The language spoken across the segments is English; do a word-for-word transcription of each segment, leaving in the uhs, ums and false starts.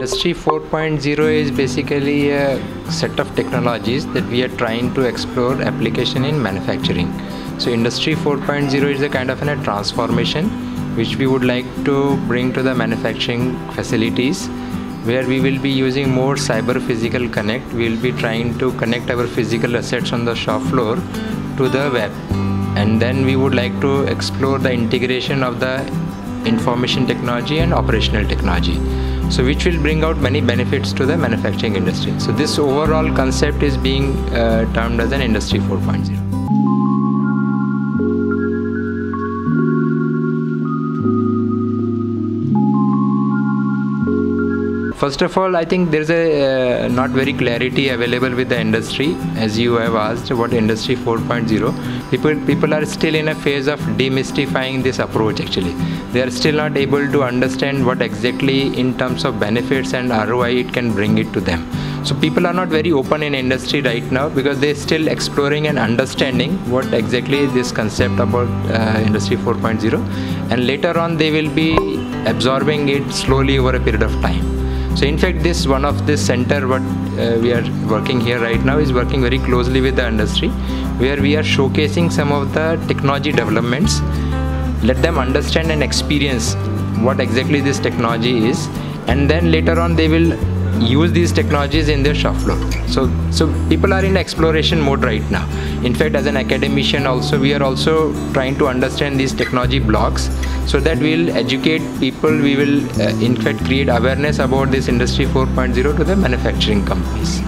Industry four point oh is basically a set of technologies that we are trying to explore application in manufacturing. So Industry four point oh is a kind of a transformation which we would like to bring to the manufacturing facilities, where we will be using more cyber physical connect. We will be trying to connect our physical assets on the shop floor to the web, and then we would like to explore the integration of the information technology and operational technology, so which will bring out many benefits to the manufacturing industry. So this overall concept is being uh, termed as an Industry four point oh. First of all, I think there is a uh, not very clarity available with the industry, as you have asked about Industry four point oh. People people are still in a phase of demystifying this approach actually. They are still not able to understand what exactly in terms of benefits and R O I it can bring it to them. So people are not very open in industry right now because they are still exploring and understanding what exactly this concept about uh, Industry four point oh, and later on they will be absorbing it slowly over a period of time. So in fact, this one of this center what uh, we are working here right now is working very closely with the industry, where we are showcasing some of the technology developments. Let them understand and experience what exactly this technology is, and then later on they will use these technologies in their shop floor. So, so people are in exploration mode right now. In fact, as an academician also, we are also trying to understand these technology blocks, so that we will educate people, we will uh, in fact create awareness about this Industry four point oh to the manufacturing companies.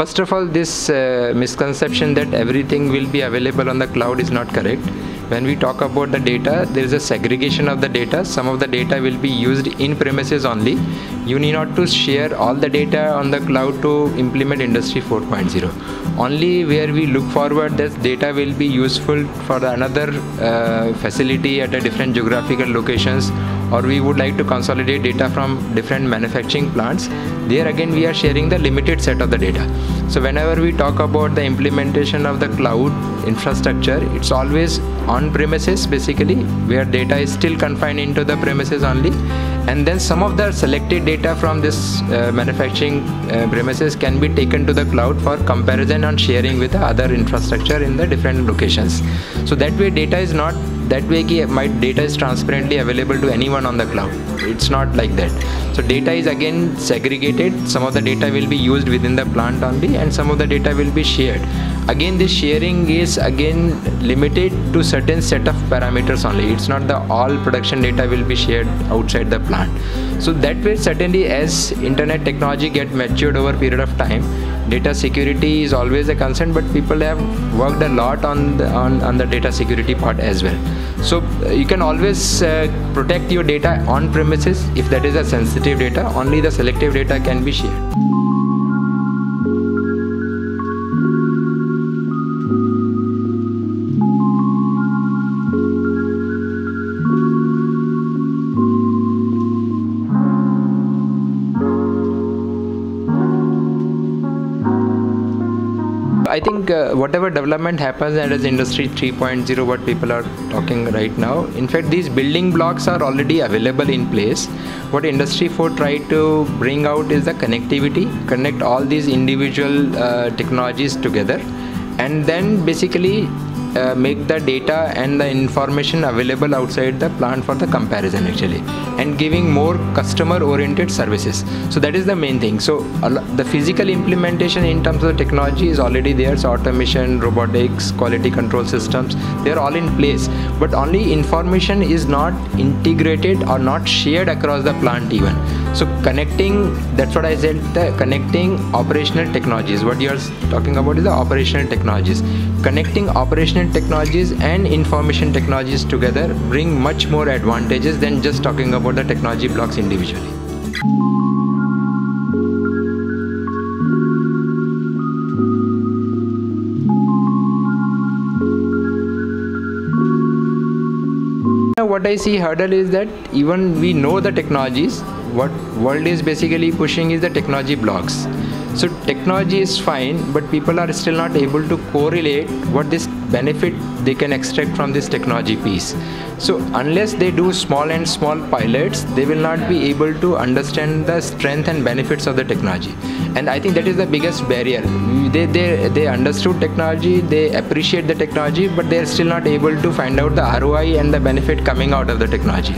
First of all, this uh, misconception that everything will be available on the cloud is not correct. When we talk about the data, there is a segregation of the data. Some of the data will be used in premises only. You need not to share all the data on the cloud to implement Industry four point oh. Only where we look forward that data will be useful for another uh, facility at a different geographical locations, or we would like to consolidate data from different manufacturing plants. There again we are sharing the limited set of the data. So whenever we talk about the implementation of the cloud infrastructure, it's always on premises basically, where data is still confined into the premises only, and then some of the selected data from this uh, manufacturing uh, premises can be taken to the cloud for comparison and sharing with the other infrastructure in the different locations. So that way data is not that way ki my data is transparently available to anyone on the cloud. It's not like that. So data is again segregated. Some of the data will be used within the plant only, and some of the data will be shared. Again, this sharing is again limited to certain set of parameters only. It's not the all production data will be shared outside the plant. So that way, certainly as internet technology get matured over a period of time, data security is always a concern, but people have worked a lot on the, on, on the data security part as well. So you can always uh, protect your data on premises. If that is a sensitive data, only the selective data can be shared. I think uh, whatever development happens, and as Industry three point oh what people are talking right now, in fact these building blocks are already available in place. What Industry four tried to bring out is the connectivity, connect all these individual uh, technologies together, and then basically Uh, make the data and the information available outside the plant for the comparison actually, and giving more customer oriented services. So that is the main thing. So uh, the physical implementation in terms of technology is already there. So automation, robotics, quality control systems, they are all in place, but only information is not integrated or not shared across the plant even. So connecting, that's what I said, the connecting operational technologies, what you are talking about is the operational technologies. Connecting operational technologies and information technologies together bring much more advantages than just talking about the technology blocks individually. what I see hurdle is that even we know the technologies, what world is basically pushing is the technology blocks. So technology is fine, but people are still not able to correlate what this benefit they can extract from this technology piece. So unless they do small and small pilots, they will not be able to understand the strength and benefits of the technology. And I think that is the biggest barrier. They, they, they understood technology, they appreciate the technology, but they are still not able to find out the R O I and the benefit coming out of the technology.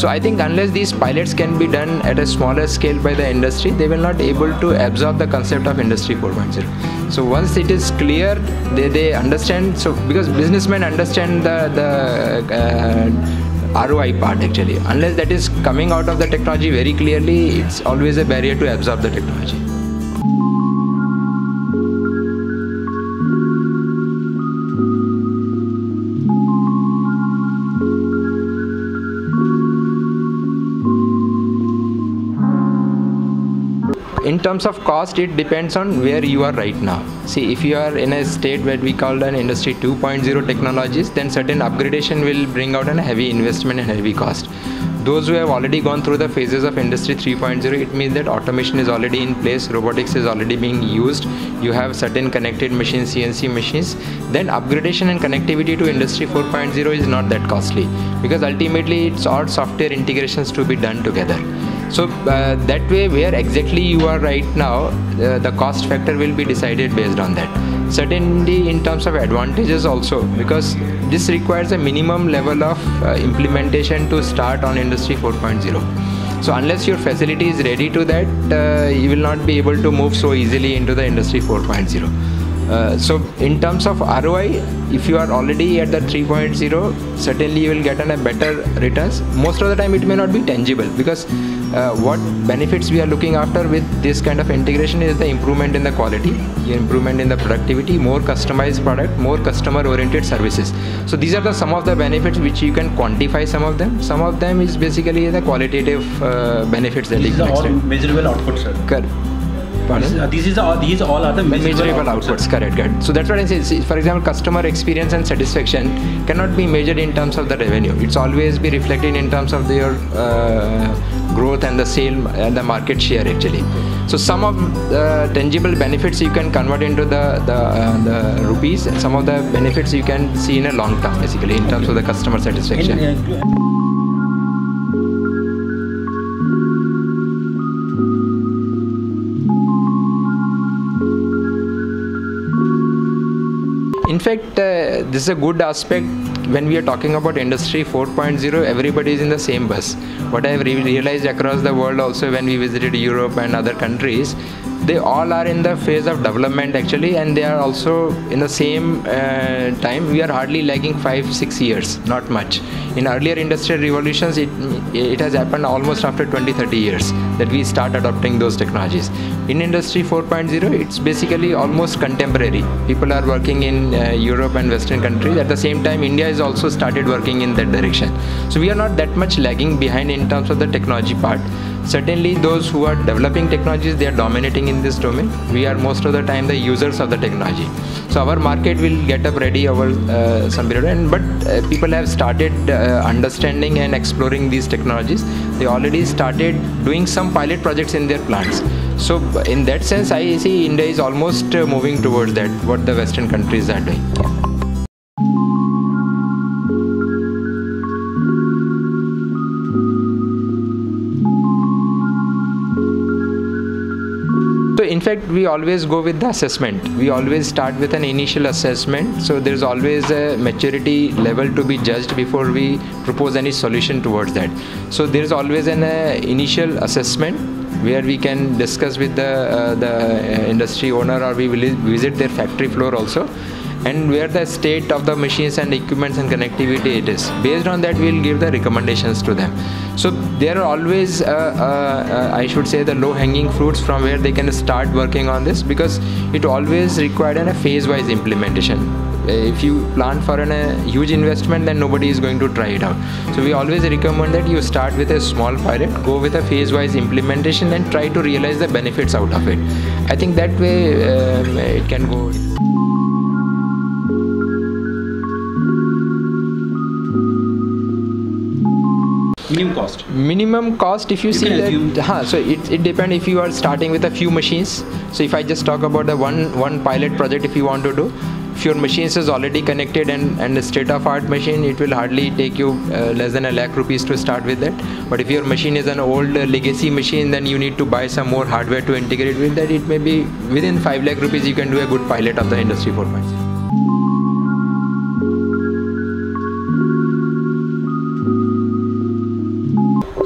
So I think unless these pilots can be done at a smaller scale by the industry, they will not able to absorb the concept of Industry four point oh. So once it is clear, they, they understand, so because businessmen understand the, the uh, R O I part actually. Unless that is coming out of the technology very clearly, it's always a barrier to absorb the technology. In terms of cost, it depends on where you are right now. See, if you are in a state where we call an industry two point oh technologies, then certain upgradation will bring out a heavy investment and heavy cost. Those who have already gone through the phases of industry three point oh, it means that automation is already in place, robotics is already being used, you have certain connected machines, C N C machines, then upgradation and connectivity to industry four point oh is not that costly, because ultimately it's all software integrations to be done together. So uh, that way, where exactly you are right now, uh, the cost factor will be decided based on that. Certainly in terms of advantages also, because this requires a minimum level of uh, implementation to start on industry four point oh. So unless your facility is ready to that, uh, you will not be able to move so easily into the industry four point oh. Uh, so in terms of R O I, if you are already at the three point oh, certainly you will get an, a better returns. Most of the time it may not be tangible, because uh, what benefits we are looking after with this kind of integration is the improvement in the quality, improvement in the productivity, more customized product, more customer oriented services. So these are the some of the benefits which you can quantify. Some of them, some of them is basically the qualitative uh, benefits that these are all measurable outputs, sir. Correct. Pardon? These, these, are, these all are the measurable, measurable outputs, outputs. Correct, correct. So that's what I say. See, for example, customer experience and satisfaction cannot be measured in terms of the revenue. It's always be reflected in terms of their uh, growth and the sale and the market share actually. So some of the tangible benefits you can convert into the, the, uh, the rupees, and some of the benefits you can see in a long term basically in terms of the customer satisfaction. And, uh, In fact, uh, this is a good aspect. When we are talking about industry four point oh, everybody is in the same bus. What I have re realized across the world also when we visited Europe and other countries, they all are in the phase of development actually, and they are also in the same uh, time. We are hardly lagging five, six years, not much. In earlier industrial revolutions, it, it has happened almost after twenty, thirty years that we start adopting those technologies. In industry four point oh, it's basically almost contemporary. People are working in uh, Europe and Western countries. At the same time, India has also started working in that direction. So we are not that much lagging behind in terms of the technology part. Certainly those who are developing technologies, they are dominating in this domain. We are most of the time the users of the technology. So our market will get up ready over uh, some period, and, but uh, people have started uh, understanding and exploring these technologies. They already started doing some pilot projects in their plants. So in that sense, I see India is almost uh, moving towards that, what the Western countries are doing. Yeah. In fact, we always go with the assessment. We always start with an initial assessment. So there's always a maturity level to be judged before we propose any solution towards that. So there's always an uh, initial assessment, where we can discuss with the, uh, the industry owner, or we will visit their factory floor also, and where the state of the machines and equipments and connectivity it is. Based on that, we will give the recommendations to them. So there are always, uh, uh, uh, I should say, the low-hanging fruits from where they can start working on this, because it always required a phase-wise implementation. If you plan for an, a huge investment, then nobody is going to try it out. So we always recommend that you start with a small pilot, go with a phase-wise implementation, and try to realize the benefits out of it. I think that way um, it can go. Minimum cost. Minimum cost, if you, you see that, huh, so it, it depends if you are starting with a few machines. So if I just talk about the one one pilot project, if you want to do, if your machines is already connected and and a state of art machine, it will hardly take you uh, less than a lakh rupees to start with that. But if your machine is an old uh, legacy machine, then you need to buy some more hardware to integrate with that. It may be within five lakh rupees you can do a good pilot of the Industry four point oh.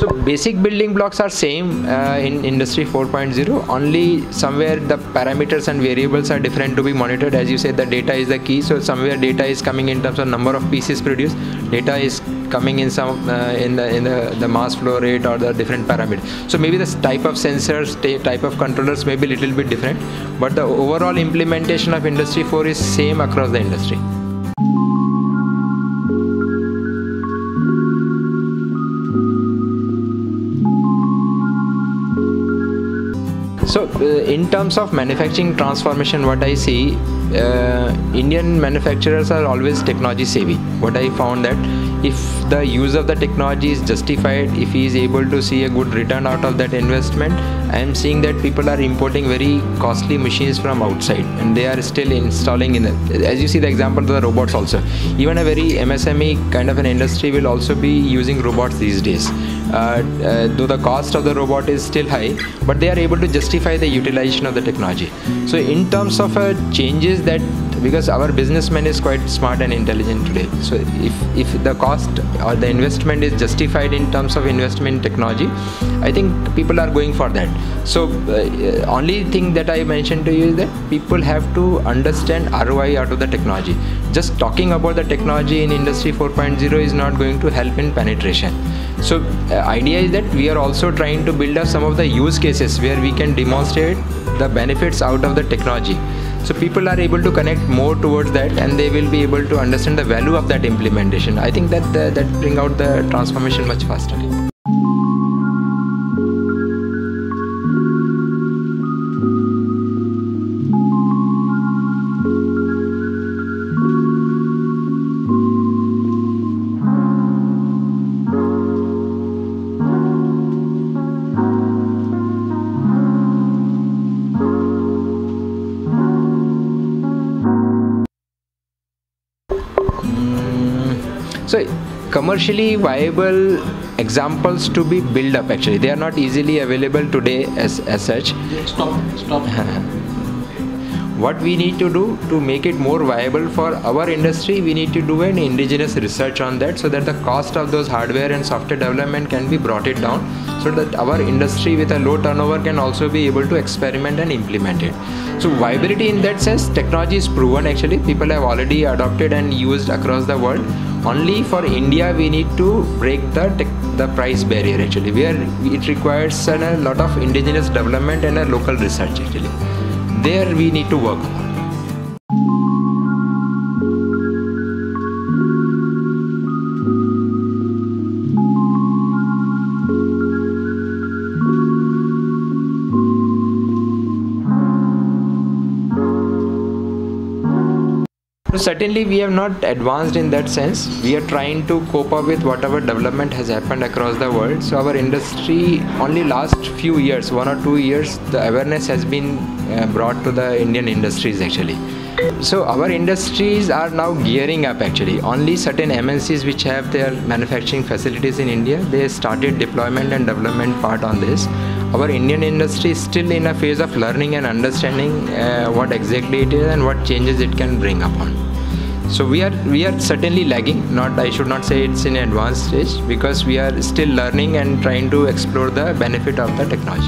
So basic building blocks are same uh, in Industry four point oh, only somewhere the parameters and variables are different to be monitored. As you said, the data is the key, so somewhere data is coming in terms of number of pieces produced, data is coming in some uh, in the in the, the mass flow rate or the different parameters. So maybe this type of sensors, type of controllers may be little bit different, but the overall implementation of Industry four is same across the industry. So uh, in terms of manufacturing transformation, what I see, uh, Indian manufacturers are always technology savvy. What I found that if the use of the technology is justified, if he is able to see a good return out of that investment, I am seeing that people are importing very costly machines from outside and they are still installing in them. As you see the example of the robots also, even a very M S M E kind of an industry will also be using robots these days. Uh, uh, though the cost of the robot is still high, but they are able to justify the utilization of the technology. So in terms of uh, changes that, because our businessman is quite smart and intelligent today, so if, if the cost or the investment is justified in terms of investment in technology, I think people are going for that. So uh, only thing that I mentioned to you is that people have to understand R O I out of the technology. Just talking about the technology in Industry four point oh is not going to help in penetration. So uh, idea is that we are also trying to build up some of the use cases where we can demonstrate the benefits out of the technology. So people are able to connect more towards that and they will be able to understand the value of that implementation. I think that uh, that bring out the transformation much faster. So commercially viable examples to be built up, actually they are not easily available today as, as such. Stop, stop. What we need to do to make it more viable for our industry, we need to do an indigenous research on that, so that the cost of those hardware and software development can be brought it down, so that our industry with a low turnover can also be able to experiment and implement it. So viability in that sense, technology is proven actually, people have already adopted and used across the world. Only for India we need to break the tech, the price barrier actually, where it requires a lot of indigenous development and a local research actually. There we need to work on. Certainly we have not advanced in that sense. We are trying to cope up with whatever development has happened across the world. So our industry, only last few years, one or two years, the awareness has been uh, brought to the Indian industries actually. So our industries are now gearing up actually. Only certain M N Cs which have their manufacturing facilities in India, they started deployment and development part on this. Our Indian industry is still in a phase of learning and understanding uh, what exactly it is and what changes it can bring upon. So we are we are certainly lagging. Not I should not say it's in advanced stage, because we are still learning and trying to explore the benefit of the technology.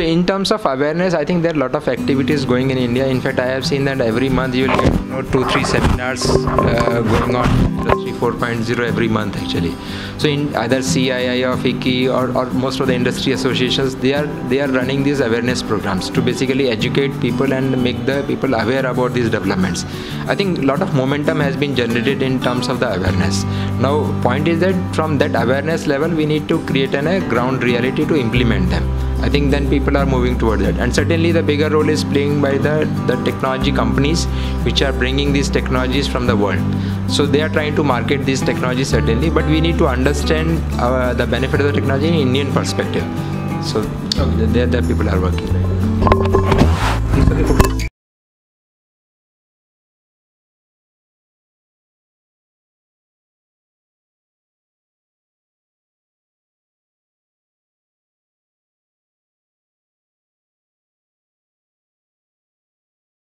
In terms of awareness, I think there are a lot of activities going in India. In fact, I have seen that every month you will get you know, two, three seminars uh, going on Industry four point oh every month actually. So in either C I I or FICCI or, or most of the industry associations, they are they are running these awareness programs to basically educate people and make the people aware about these developments. I think a lot of momentum has been generated in terms of the awareness. Now, point is that from that awareness level, we need to create an, a ground reality to implement them. I think then people are moving toward that, and certainly the bigger role is playing by the, the technology companies which are bringing these technologies from the world. So they are trying to market these technologies certainly, but we need to understand uh, the benefit of the technology in Indian perspective. So okay. there, there people are working.